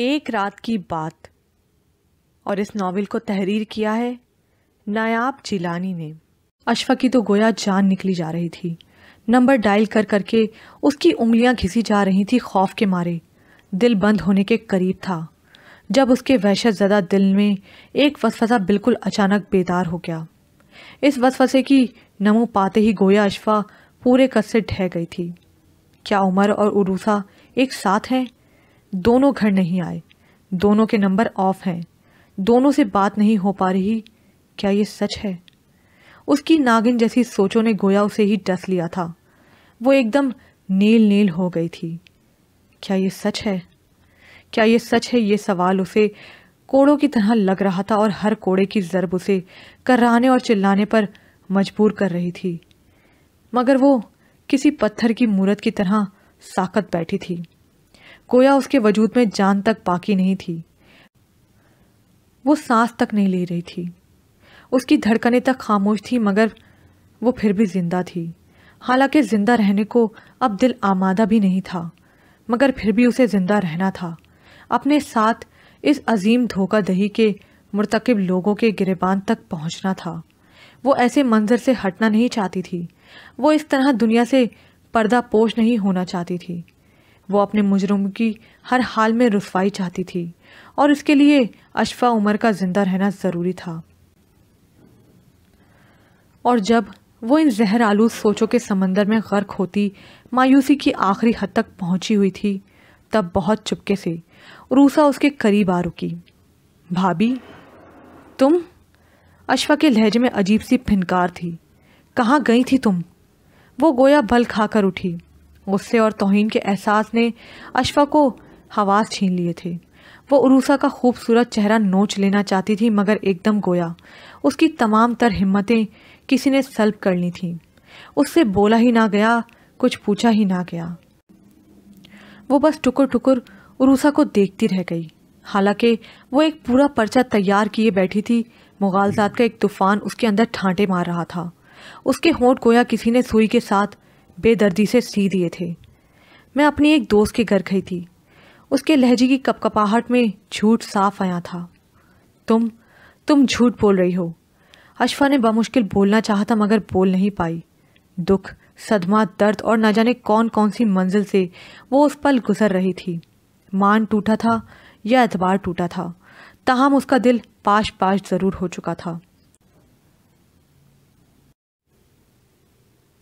एक रात की बात और इस नावल को तहरीर किया है नायाब जिलानी ने। अशफा की तो गोया जान निकली जा रही थी। नंबर डायल कर करके उसकी उंगलियां घिसी जा रही थी। खौफ के मारे दिल बंद होने के करीब था जब उसके वहशत ज़दा दिल में एक वसवसा बिल्कुल अचानक बेदार हो गया। इस वसवसे की नमो पाते ही गोया अशफा पूरे कद से ढह गई थी। क्या उमर और उरूसा एक साथ हैं? दोनों घर नहीं आए, दोनों के नंबर ऑफ हैं, दोनों से बात नहीं हो पा रही। क्या ये सच है? उसकी नागिन जैसी सोचों ने गोया उसे ही डस लिया था। वो एकदम नील नील हो गई थी। क्या ये सच है? क्या ये सच है? ये सवाल उसे कोड़ों की तरह लग रहा था और हर कोड़े की ज़रब उसे कराने और चिल्लाने पर मजबूर कर रही थी। मगर वो किसी पत्थर की मूरत की तरह साकत बैठी थी। गोया उसके वजूद में जान तक बाकी नहीं थी। वो सांस तक नहीं ले रही थी। उसकी धड़कनें तक खामोश थी, मगर वो फिर भी जिंदा थी। हालांकि जिंदा रहने को अब दिल आमादा भी नहीं था, मगर फिर भी उसे जिंदा रहना था। अपने साथ इस अजीम धोखाधड़ी के मुर्तकिब लोगों के गिरेबान तक पहुंचना था। वो ऐसे मंजर से हटना नहीं चाहती थी। वो इस तरह दुनिया से पर्दापोश नहीं होना चाहती थी। वो अपने मुजरिम की हर हाल में रुसवाई चाहती थी और इसके लिए अशफा उमर का जिंदा रहना ज़रूरी था। और जब वो इन जहर आलूद सोचों के समंदर में गर्क होती मायूसी की आखिरी हद तक पहुंची हुई थी, तब बहुत चुपके से उरूसा उसके करीब आ रुकी। भाभी तुम? अशफा के लहजे में अजीब सी फिनकार थी। कहाँ गई थी तुम? वो गोया बल खाकर उठी। गुस्से और तौहीन के एहसास ने अशफा को हवास छीन लिए थे। वो उरूसा का खूबसूरत चेहरा नोच लेना चाहती थी, मगर एकदम गोया उसकी तमाम तर हिम्मतें किसी ने सल्ब कर ली थीं। उससे बोला ही ना गया, कुछ पूछा ही ना गया। वो बस टुकुर टुकुर उरूसा को देखती रह गई। हालांकि वो एक पूरा पर्चा तैयार किए बैठी थी। मुगालजात का एक तूफान उसके अंदर ठांटे मार रहा था। उसके होंठ गोया किसी ने सुई के साथ बेदर्दी से सी दिए थे। मैं अपनी एक दोस्त के घर गई थी। उसके लहजे की कपकपाहट में झूठ साफ आया था। तुम झूठ बोल रही हो। अशफा ने बामुश्किल बोलना चाहा था, मगर बोल नहीं पाई। दुख, सदमा, दर्द और न जाने कौन कौन सी मंजिल से वो उस पल गुजर रही थी। मान टूटा था या एतबार टूटा था, ताहम उसका दिल पाश पाश जरूर हो चुका था।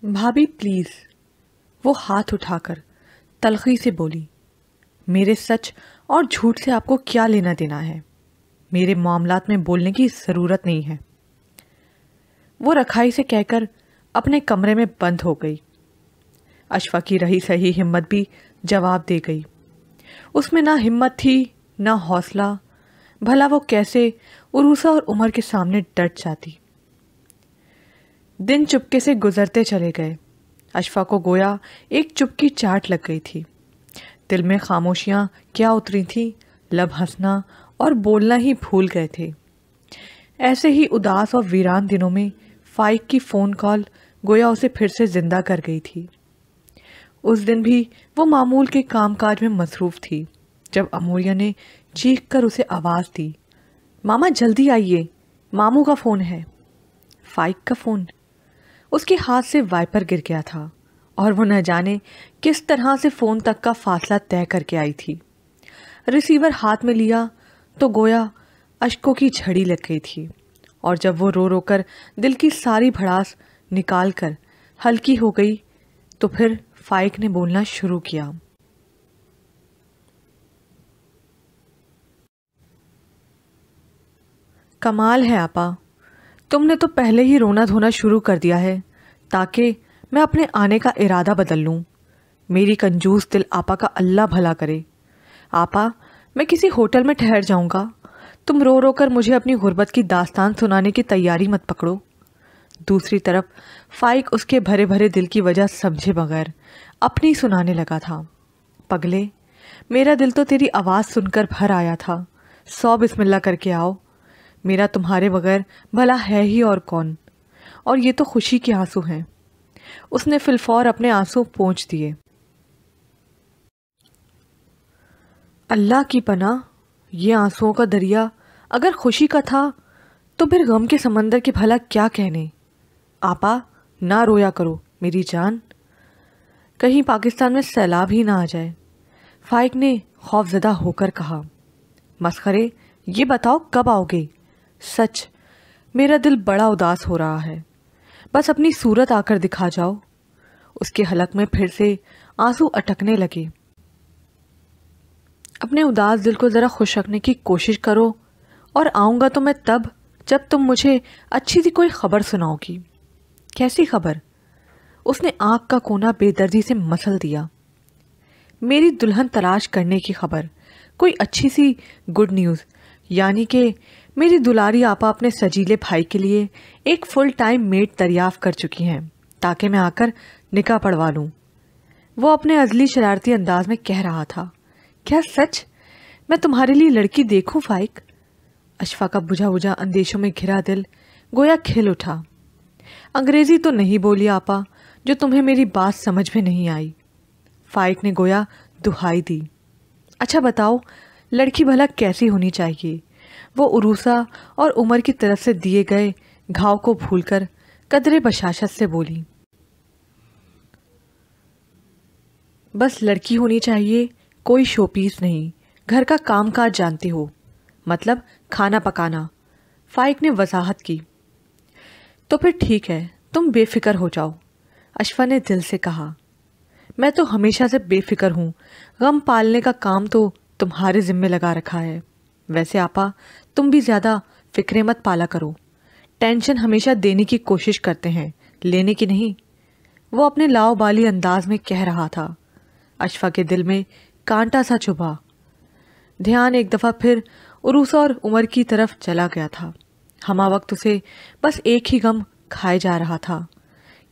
भाभी प्लीज़, वो हाथ उठाकर तलखी से बोली, मेरे सच और झूठ से आपको क्या लेना देना है? मेरे मामलात में बोलने की ज़रूरत नहीं है। वो रखाई से कहकर अपने कमरे में बंद हो गई। अशफा की रही सही हिम्मत भी जवाब दे गई। उसमें ना हिम्मत थी ना हौसला। भला वो कैसे उरूसा और उमर के सामने डट जाती। दिन चुपके से गुजरते चले गए। अशफा को गोया एक चुपकी चाट लग गई थी। दिल में खामोशियाँ क्या उतरी थीं, लब हंसना और बोलना ही भूल गए थे। ऐसे ही उदास और वीरान दिनों में फाइक की फ़ोन कॉल गोया उसे फिर से जिंदा कर गई थी। उस दिन भी वो मामूल के कामकाज में मसरूफ़ थी जब अमूलिया ने चीख कर उसे आवाज़ दी, मामा जल्दी आइए, मामू का फ़ोन है। फाइक का फ़ोन। उसके हाथ से वाइपर गिर गया था और वो न जाने किस तरह से फ़ोन तक का फासला तय करके आई थी। रिसीवर हाथ में लिया तो गोया अश्कों की झड़ी लग गई थी और जब वो रो रोकर दिल की सारी भड़ास निकाल कर हल्की हो गई तो फिर फाइक ने बोलना शुरू किया। कमाल है आपा, तुमने तो पहले ही रोना धोना शुरू कर दिया है ताकि मैं अपने आने का इरादा बदल लूँ। मेरी कंजूस दिल आपा का अल्लाह भला करे। आपा, मैं किसी होटल में ठहर जाऊँगा। तुम रो रो कर मुझे अपनी गुर्बत की दास्तान सुनाने की तैयारी मत पकड़ो। दूसरी तरफ फाइक उसके भरे भरे दिल की वजह समझे बगैर अपनी सुनाने लगा था। पगले, मेरा दिल तो तेरी आवाज़ सुनकर भर आया था। 100 बिस्मिल्ला करके आओ। मेरा तुम्हारे बगैर भला है ही और कौन। और ये तो खुशी के आंसू हैं। उसने फिलफौर अपने आंसू पोंछ दिए। अल्लाह की पनाह, ये आंसुओं का दरिया अगर खुशी का था तो फिर गम के समंदर के भला क्या कहने। आपा ना रोया करो मेरी जान, कहीं पाकिस्तान में सैलाब ही ना आ जाए, फाइक ने खौफजदा होकर कहा। मस्खरे, ये बताओ कब आओगे? सच मेरा दिल बड़ा उदास हो रहा है, बस अपनी सूरत आकर दिखा जाओ। उसके हलक में फिर से आंसू अटकने लगे। अपने उदास दिल को ज़रा खुश रखने की कोशिश करो, और आऊँगा तो मैं तब जब तुम मुझे अच्छी सी कोई ख़बर सुनाओगी। कैसी खबर? उसने आँख का कोना बेदर्दी से मसल दिया। मेरी दुल्हन तलाश करने की खबर, कोई अच्छी सी गुड न्यूज़, यानी कि मेरी दुलारी आपा अपने सजीले भाई के लिए एक फुल टाइम मेड दरियाफ़ कर चुकी हैं ताकि मैं आकर निकाह पढ़वा लूँ। वो अपने अजली शरारती अंदाज में कह रहा था। क्या सच? मैं तुम्हारे लिए लड़की देखूं फाइक? अशफा का बुझा बुझा अंदेशों में घिरा दिल गोया खिल उठा। अंग्रेज़ी तो नहीं बोली आपा, जो तुम्हें मेरी बात समझ में नहीं आई, फाइक ने गोया दुहाई दी। अच्छा बताओ, लड़की भला कैसी होनी चाहिए? वो उरूसा और उमर की तरफ से दिए गए घाव को भूलकर कदरे बशाशत से बोली। बस लड़की होनी चाहिए, कोई शोपीस नहीं, घर का कामकाज जानती हो, मतलब खाना पकाना, फाइक ने वजाहत की। तो फिर ठीक है, तुम बेफिक्र हो जाओ, अशफा ने दिल से कहा। मैं तो हमेशा से बेफिक्र हूँ, गम पालने का काम तो तुम्हारे ज़िम्मे लगा रखा है। वैसे आपा, तुम भी ज़्यादा फिक्रे मत पाला करो, टेंशन हमेशा देने की कोशिश करते हैं, लेने की नहीं, वो अपने लाओबाली अंदाज में कह रहा था। अशफा के दिल में कांटा सा चुभा। ध्यान एक दफ़ा फिर उरूसा और उमर की तरफ चला गया था। हमा वक्त उसे बस एक ही गम खाए जा रहा था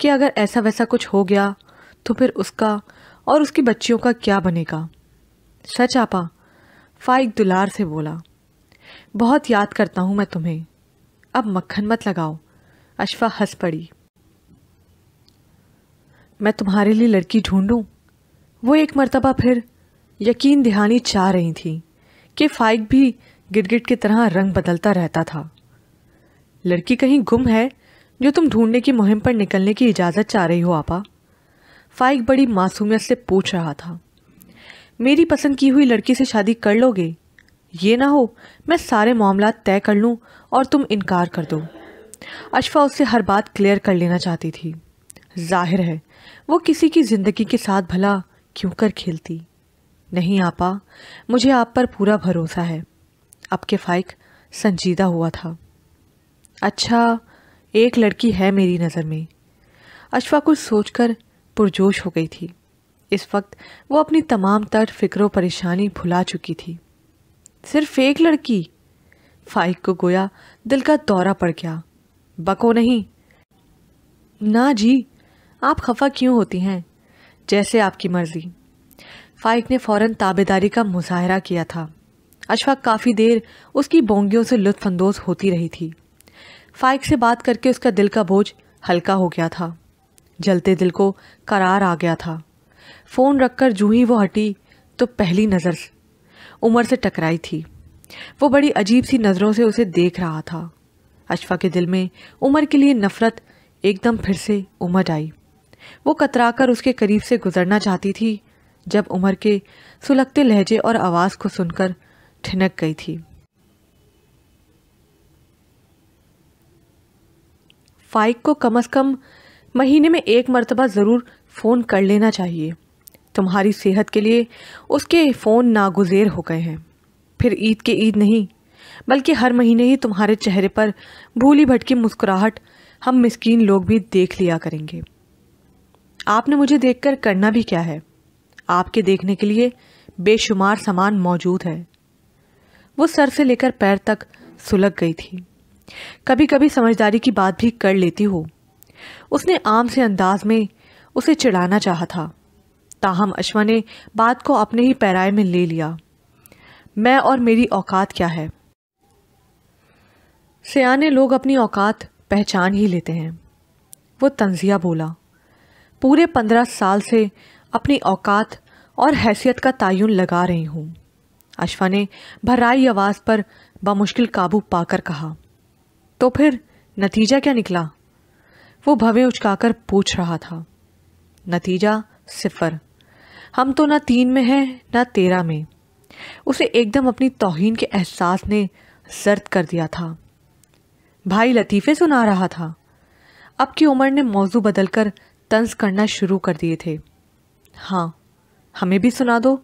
कि अगर ऐसा वैसा कुछ हो गया तो फिर उसका और उसकी बच्चियों का क्या बनेगा। सच आपा, फाइक दुलार से बोला, बहुत याद करता हूँ मैं तुम्हें। अब मक्खन मत लगाओ, अशफा हंस पड़ी। मैं तुम्हारे लिए लड़की ढूंढूं? वो एक मर्तबा फिर यकीन दिहानी चाह रही थी कि फाइक भी गिटगिट की तरह रंग बदलता रहता था। लड़की कहीं गुम है जो तुम ढूंढने की मुहिम पर निकलने की इजाज़त चाह रही हो आपा? फाइक बड़ी मासूमियत से पूछ रहा था। मेरी पसंद की हुई लड़की से शादी कर लोगे? ये ना हो मैं सारे मामला तय कर लूँ और तुम इनकार कर दो। अशफा उससे हर बात क्लियर कर लेना चाहती थी। जाहिर है वो किसी की ज़िंदगी के साथ भला क्यों कर खेलती। नहीं आपा, मुझे आप पर पूरा भरोसा है, अब के फाइक संजीदा हुआ था। अच्छा, एक लड़की है मेरी नज़र में। अशफा कुछ सोचकर पुरजोश हो गई थी। इस वक्त वो अपनी तमाम तर फिक्रों परेशानी भुला चुकी थी। सिर्फ एक लड़की? फाइक को गोया दिल का दौरा पड़ गया। बको नहीं। ना जी, आप खफा क्यों होती हैं? जैसे आपकी मर्ज़ी, फाइक ने फ़ौरन ताबेदारी का मुजाहरा किया था। अशफा काफ़ी देर उसकी बोंगियों से लुत्फानंदोज़ होती रही थी। फाइक से बात करके उसका दिल का बोझ हल्का हो गया था, जलते दिल को करार आ गया था। फ़ोन रखकर जूं ही वो हटी तो पहली नज़र उमर से टकराई थी। वो बड़ी अजीब सी नज़रों से उसे देख रहा था। अशफा के दिल में उमर के लिए नफ़रत एकदम फिर से उमड़ आई। वो कतराकर उसके करीब से गुजरना चाहती थी जब उमर के सुलगते लहजे और आवाज़ को सुनकर ठिनक गई थी। फाइक को कम से कम महीने में एक मर्तबा ज़रूर फ़ोन कर लेना चाहिए। तुम्हारी सेहत के लिए उसके फ़ोन नागुज़ेर हो गए हैं। फिर ईद के ईद नहीं बल्कि हर महीने ही तुम्हारे चेहरे पर भूली भटकी मुस्कुराहट हम मिस्कीन लोग भी देख लिया करेंगे। आपने मुझे देखकर करना भी क्या है, आपके देखने के लिए बेशुमार सामान मौजूद है। वो सर से लेकर पैर तक सुलग गई थी। कभी कभी समझदारी की बात भी कर लेती हो, उसने आम से अंदाज में उसे चिढ़ाना चाहा था, ताहम अशफा ने बात को अपने ही पैराए में ले लिया। मैं और मेरी औकात क्या है? सियाने लोग अपनी औकात पहचान ही लेते हैं, वो तंजिया बोला। पूरे 15 साल से अपनी औकात और हैसियत का तायुन लगा रही हूँ। अशफा ने भर्राई आवाज़ पर बामुश्किल काबू पाकर कहा। तो फिर नतीजा क्या निकला? वो भवें उचकाकर पूछ रहा था। नतीजा 0। हम तो ना 3 में हैं ना 13 में। उसे एकदम अपनी तौहीन के एहसास ने जर्द कर दिया था। भाई लतीफ़े सुना रहा था। अब की उमर ने मौजू बदलकर तंज करना शुरू कर दिए थे। हाँ, हमें भी सुना दो,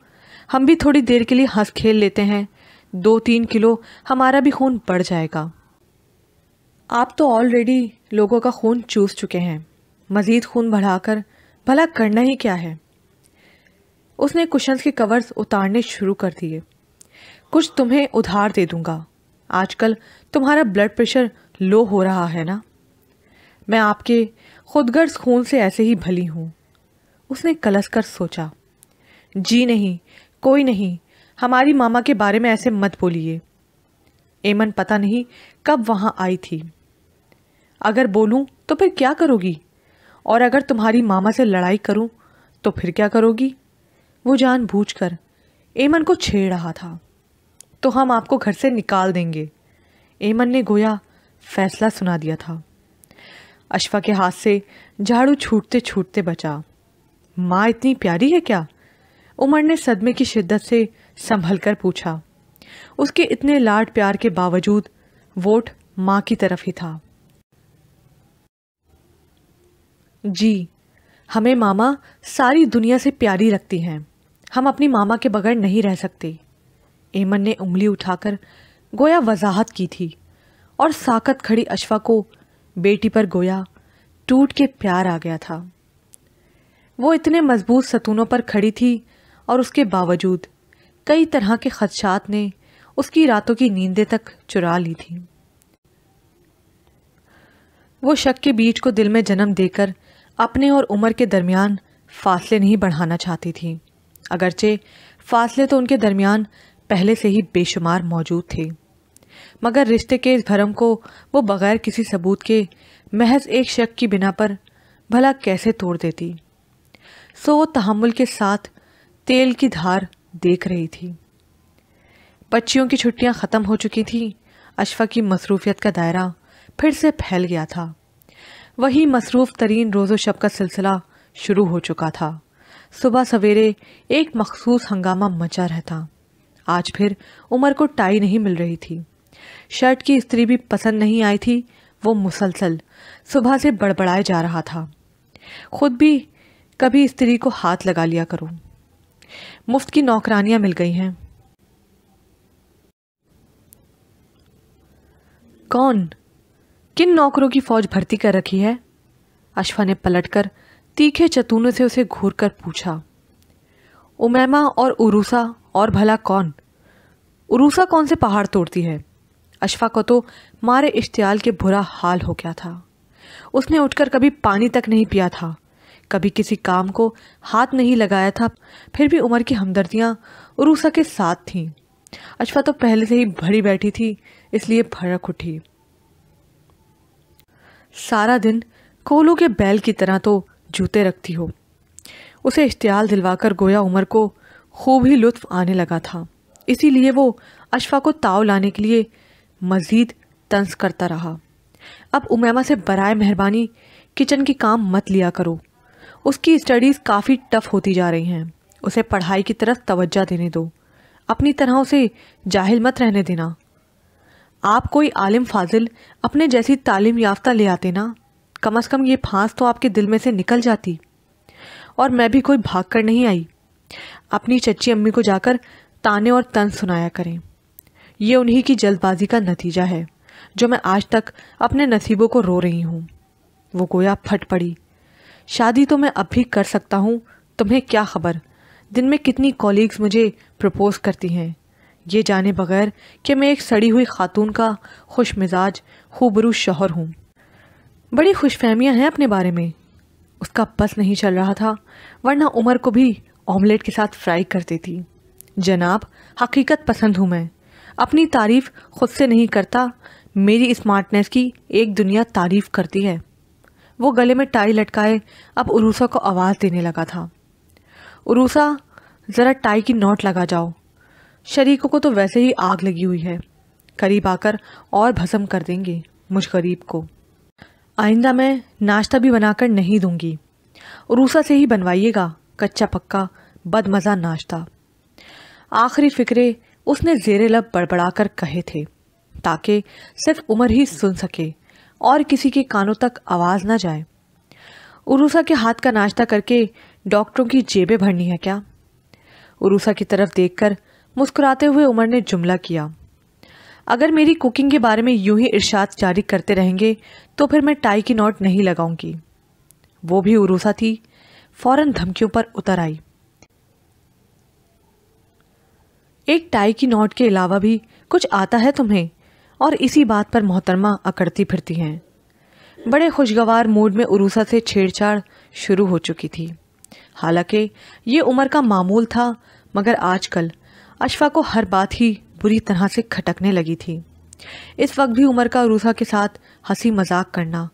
हम भी थोड़ी देर के लिए हंस खेल लेते हैं, 2-3 किलो हमारा भी खून बढ़ जाएगा। आप तो ऑलरेडी लोगों का खून चूस चुके हैं, मज़ीद खून बढ़ाकर भला करना ही क्या है। उसने कुशन्स के कवर्स उतारने शुरू कर दिए। कुछ तुम्हें उधार दे दूंगा, आजकल तुम्हारा ब्लड प्रेशर लो हो रहा है ना। मैं आपके खुदगर्ज खून से ऐसे ही भली हूँ, उसने कलस कर सोचा। जी नहीं, कोई नहीं, हमारी मामा के बारे में ऐसे मत बोलिए। एमन पता नहीं कब वहाँ आई थी। अगर बोलूँ तो फिर क्या करोगी, और अगर तुम्हारी मामा से लड़ाई करूँ तो फिर क्या करोगी। वो जानबूझकर एमन को छेड़ रहा था। तो हम आपको घर से निकाल देंगे, एमन ने गोया फैसला सुना दिया था। अशफा के हाथ से झाड़ू छूटते छूटते बचा। माँ इतनी प्यारी है क्या? उमर ने सदमे की शिद्दत से संभल कर पूछा। उसके इतने लाड प्यार के बावजूद वोट माँ की तरफ ही था। जी, हमें मामा सारी दुनिया से प्यारी रखती हैं, हम अपनी मामा के बगैर नहीं रह सकते, एमन ने उंगली उठाकर गोया वजाहत की थी। और साकत खड़ी अशफा को बेटी पर गोया टूट के प्यार आ गया था। वो इतने मजबूत सतूनों पर खड़ी थी और उसके बावजूद कई तरह के खदशात ने उसकी रातों की नींदें तक चुरा ली थी। वो शक के बीज को दिल में जन्म देकर अपने और उमर के दरमियान फासले नहीं बढ़ाना चाहती थी, अगरचे फासले तो उनके दरमियान पहले से ही बेशुमार मौजूद थे, मगर रिश्ते के इस भरम को वो बग़ैर किसी सबूत के महज एक शक की बिना पर भला कैसे तोड़ देती। सो वो तहम्मुल के साथ तेल की धार देख रही थी। बच्चियों की छुट्टियां ख़त्म हो चुकी थीं। अशफा की मसरूफियत का दायरा फिर से फैल गया था। वही मसरूफ़ तरीन रोज़ो शब का सिलसिला शुरू हो चुका था। सुबह सवेरे एक मखसूस हंगामा मचा रहता। आज फिर उमर को टाई नहीं मिल रही थी, शर्ट की इस्त्री भी पसंद नहीं आई थी। वो मुसलसल सुबह से बड़बड़ाए जा रहा था। खुद भी कभी इस्त्री को हाथ लगा लिया करो, मुफ्त की नौकरानियां मिल गई हैं। कौन किन नौकरों की फौज भर्ती कर रखी है? अशफा ने पलटकर तीखे चतूनों से उसे घूरकर पूछा। उमैमा और उरूसा, और भला कौन? उरूसा कौन से पहाड़ तोड़ती है? अशफा को तो मारे इश्तियाल के बुरा हाल हो गया था। उसने उठकर कभी पानी तक नहीं पिया था, कभी किसी काम को हाथ नहीं लगाया था, फिर भी उमर की हमदर्दियाँ उरूसा के साथ थीं। अशफा तो पहले से ही भरी बैठी थी, इसलिए भड़क उठी। सारा दिन कोलू के बैल की तरह तो जूते रखती हो, उसे इश्तियाल दिलवाकर गोया उमर को खूब ही लुत्फ आने लगा था। इसीलिए वो अशफा को ताव लाने के लिए मज़ीद तंज करता रहा। अब उमैमा से बराए मेहरबानी किचन की काम मत लिया करो, उसकी स्टडीज़ काफ़ी टफ़ होती जा रही हैं, उसे पढ़ाई की तरफ तवज्जो देने दो, अपनी तरह उसे जाहिल मत रहने देना। आप कोई आलिम फाजिल अपने जैसी तालीम याफ्ता ले आते ना, कम अज़ कम ये फांस तो आपके दिल में से निकल जाती। और मैं भी कोई भाग कर नहीं आई, अपनी चच्ची अम्मी को जाकर ताने और तंज सुनाया करें। ये उन्हीं की जल्दबाजी का नतीजा है जो मैं आज तक अपने नसीबों को रो रही हूँ, वो गोया फट पड़ी। शादी तो मैं अब भी कर सकता हूँ, तुम्हें क्या खबर दिन में कितनी कॉलीग्स मुझे प्रपोज़ करती हैं, ये जाने बगैर कि मैं एक सड़ी हुई खातून का खुश मिजाज खूबरू शौहर हूँ। बड़ी खुशफहमियाँ हैं अपने बारे में। उसका बस नहीं चल रहा था, वरना उमर को भी ऑमलेट के साथ फ्राई कर देती। जनाब, हकीकत पसंद हूँ मैं, अपनी तारीफ़ खुद से नहीं करता, मेरी स्मार्टनेस की एक दुनिया तारीफ़ करती है। वो गले में टाई लटकाए अब उरूसा को आवाज़ देने लगा था। उरूसा, ज़रा टाई की नॉट लगा जाओ, शरीकों को तो वैसे ही आग लगी हुई है, करीब आकर और भस्म कर देंगे मुझ गरीब को। आइंदा मैं नाश्ता भी बनाकर नहीं दूंगी, उरूसा से ही बनवाइएगा कच्चा पक्का बदमज़ा नाश्ता। आखिरी फ़िक्रे उसने ज़ेरे लब बड़बड़ाकर कहे थे ताकि सिर्फ उमर ही सुन सके और किसी के कानों तक आवाज़ ना जाए। उरूसा के हाथ का नाश्ता करके डॉक्टरों की जेबें भरनी है क्या? उरूसा की तरफ देखकर मुस्कुराते हुए उमर ने जुमला किया, अगर मेरी कुकिंग के बारे में यूं ही इरशाद जारी करते रहेंगे तो फिर मैं टाई की नॉट नहीं लगाऊंगी। वो भी उरूसा थी, फौरन धमकियों पर उतर आई। एक टाई की नॉट के अलावा भी कुछ आता है तुम्हें? और इसी बात पर मोहतरमा अकड़ती फिरती हैं। बड़े खुशगवार मूड में उरूसा से छेड़छाड़ शुरू हो चुकी थी। हालांकि ये उमर का मामूल था, मगर आजकल अशफा को हर बात ही बुरी तरह से खटकने लगी थी। इस वक्त भी उमर का उरूसा के साथ हंसी मजाक करना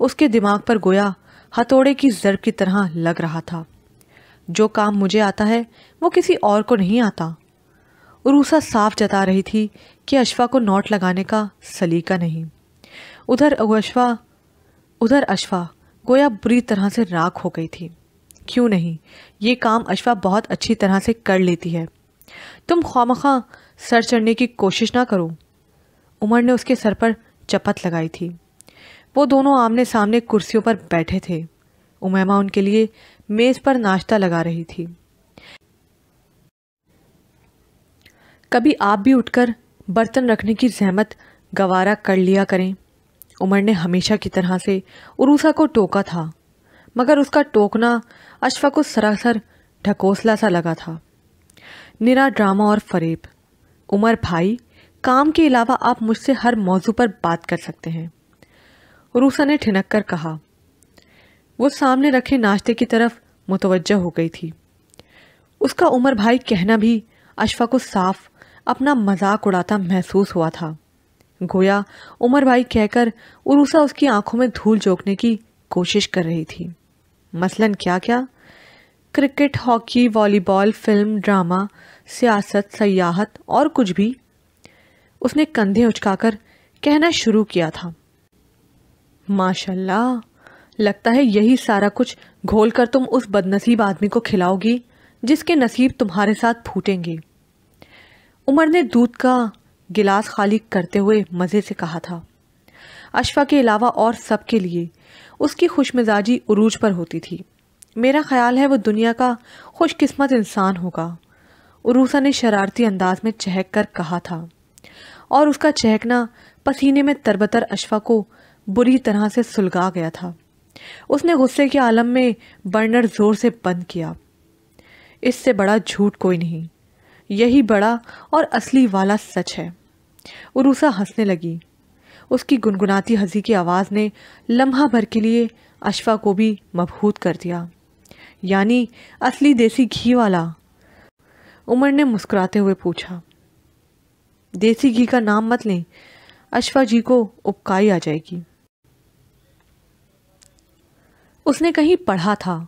उसके दिमाग पर गोया हथौड़े की जरब की तरह लग रहा था। जो काम मुझे आता है वो किसी और को नहीं आता। उरूसा साफ जता रही थी कि अशफा को नोट लगाने का सलीका नहीं। उधर अशफा गोया बुरी तरह से राख हो गई थी। क्यों नहीं, ये काम अशफा बहुत अच्छी तरह से कर लेती है। तुम खामखा सर चढ़ने की कोशिश ना करो। उमर ने उसके सर पर चपत लगाई थी। वो दोनों आमने सामने कुर्सियों पर बैठे थे। उमैमा उनके लिए मेज़ पर नाश्ता लगा रही थी। कभी आप भी उठकर बर्तन रखने की जहमत गवारा कर लिया करें। उमर ने हमेशा की तरह से उरूसा को टोका था, मगर उसका टोकना अशफा को सरासर ढकोसला सा लगा था। निरा ड्रामा और फरेब। उमर भाई, काम के अलावा आप मुझसे हर मौजू पर बात कर सकते हैं, उरूसा ने ठिनक कर कहा। वो सामने रखे नाश्ते की तरफ मुतवज्जह हो गई थी। उसका उमर भाई कहना भी अशफा को साफ अपना मजाक उड़ाता महसूस हुआ था। गोया उमर भाई कहकर उरूसा उसकी आंखों में धूल झोंकने की कोशिश कर रही थी। मसलन क्या क्या? Cricket, hockey, volleyball, film, drama, सियासत, सयाहत और कुछ भी, उसने कंधे उचकाकर कहना शुरू किया था। माशाल्लाह, लगता है यही सारा कुछ घोल कर तुम उस बदनसीब आदमी को खिलाओगी जिसके नसीब तुम्हारे साथ फूटेंगे, उमर ने दूध का गिलास खाली करते हुए मज़े से कहा था। अशफा के अलावा और सब के लिए उसकी खुशमिजाजी उरूज पर होती थी। मेरा ख्याल है वो दुनिया का खुशकिस्मत इंसान होगा, उरूसा ने शरारती अंदाज में चहक कर कहा था। और उसका चहकना पसीने में तरबतर अशफा को बुरी तरह से सुलगा गया था। उसने गुस्से के आलम में बर्नर जोर से बंद किया। इससे बड़ा झूठ कोई नहीं, यही बड़ा और असली वाला सच है, उरूसा हंसने लगी। उसकी गुनगुनाती हंसी की आवाज़ ने लम्हा भर के लिए अशफा को भी मबहूत कर दिया। यानी असली देसी घी वाला, उमर ने मुस्कुराते हुए पूछा। देसी घी का नाम मत लें, अशफा जी को उपकाई आ जाएगी। उसने कहीं पढ़ा था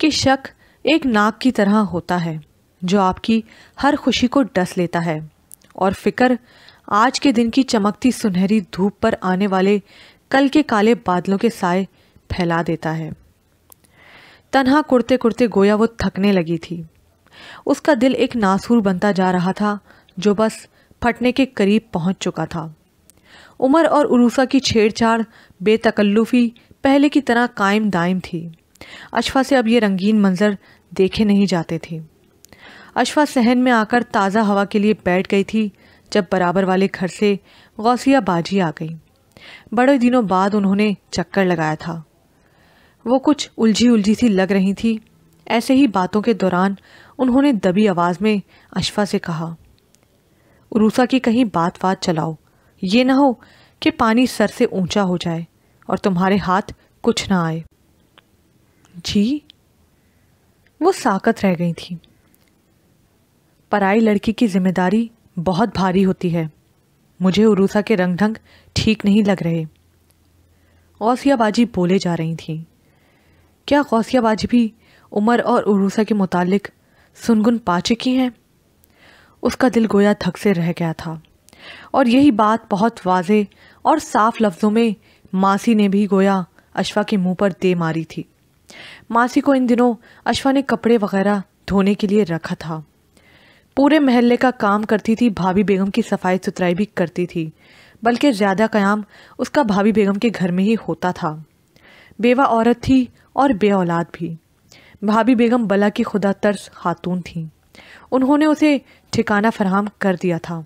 कि शक एक नाग की तरह होता है जो आपकी हर खुशी को डस लेता है, और फिक्र आज के दिन की चमकती सुनहरी धूप पर आने वाले कल के काले बादलों के साए फैला देता है। तन्हा कुर्ते कुर्ते गोया वो थकने लगी थी। उसका दिल एक नासूर बनता जा रहा था जो बस फटने के करीब पहुंच चुका था। उमर और उरूसा की छेड़छाड़ बेतकल्लुफी पहले की तरह कायम दायम थी। अशफा से अब ये रंगीन मंजर देखे नहीं जाते थे। अशफा सहन में आकर ताज़ा हवा के लिए बैठ गई थी जब बराबर वाले घर से गौसिया बाजी आ गई। बड़े दिनों बाद उन्होंने चक्कर लगाया था। वो कुछ उलझी उलझी सी लग रही थी। ऐसे ही बातों के दौरान उन्होंने दबी आवाज़ में अशफा से कहा, उरूसा की कहीं बात बात चलाओ, ये ना हो कि पानी सर से ऊंचा हो जाए और तुम्हारे हाथ कुछ ना आए। जी, वो साकत रह गई थी। पराई लड़की की जिम्मेदारी बहुत भारी होती है। मुझे उरूसा के रंग ढंग ठीक नहीं लग रहे, गौसिया बाजी बोले जा रही थी। क्या गौसिया बाजी भी उमर और उरूसा के मुतालिक सुनगुन पा चुकी हैं? उसका दिल गोया धक से रह गया था और यही बात बहुत वाजे और साफ लफ्ज़ों में मासी ने भी गोया अशफा के मुंह पर दे मारी थी। मासी को इन दिनों अशफा ने कपड़े वगैरह धोने के लिए रखा था। पूरे महल्ले का काम करती थी, भाभी बेगम की सफाई सुथराई भी करती थी, बल्कि ज़्यादा क़याम उसका भाभी बेगम के घर में ही होता था। बेवा औरत थी और बे औलाद भी। भाभी बेगम बला की खुदा तर्स खातून थीं। उन्होंने उसे ठिकाना फरहम कर दिया था।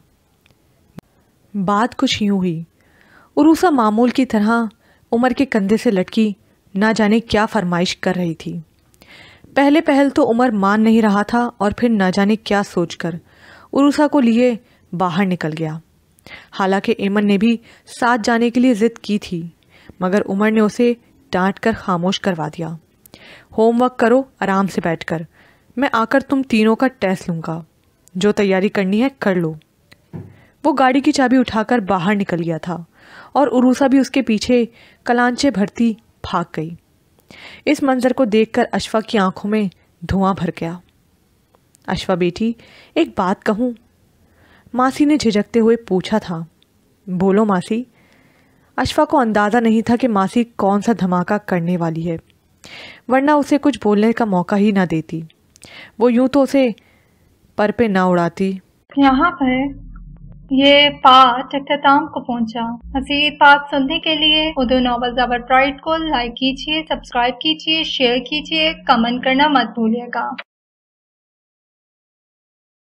बात कुछ यूँ हुई, उरूसा मामूल की तरह उमर के कंधे से लटकी ना जाने क्या फरमाइश कर रही थी। पहले पहल तो उमर मान नहीं रहा था और फिर ना जाने क्या सोचकर उरूसा को लिए बाहर निकल गया। हालांकि एमन ने भी साथ जाने के लिए ज़िद की थी, मगर उमर ने उसे डांट कर खामोश करवा दिया। होमवर्क करो आराम से बैठकर, मैं आकर तुम तीनों का टेस्ट लूँगा, जो तैयारी करनी है कर लो। वो गाड़ी की चाबी उठाकर बाहर निकल गया था और उरूसा भी उसके पीछे कलांचे भरती भाग गई। इस मंजर को देखकर अशफा की आंखों में धुआं भर गया। अशफा बेटी, एक बात कहूँ, मासी ने झिझकते हुए पूछा था। बोलो मासी। अशफा को अंदाज़ा नहीं था कि मासी कौन सा धमाका करने वाली है, वरना उसे कुछ बोलने का मौका ही ना देती। वो यूं तो उसे पर पे ना उड़ाती। यहाँ पर ये पाठ अख्ताम को पहुँचा। मज़ीद पाठ सुनने के लिए उर्दू नॉवल ज़बर प्राइड को लाइक कीजिए, सब्सक्राइब कीजिए, शेयर कीजिए, कमेंट करना मत भूलिएगा।